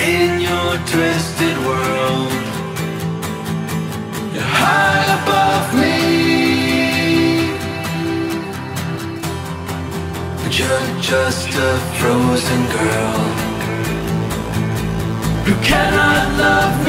in your twisted world. You're high above me, but you're just a frozen girl who cannot love me.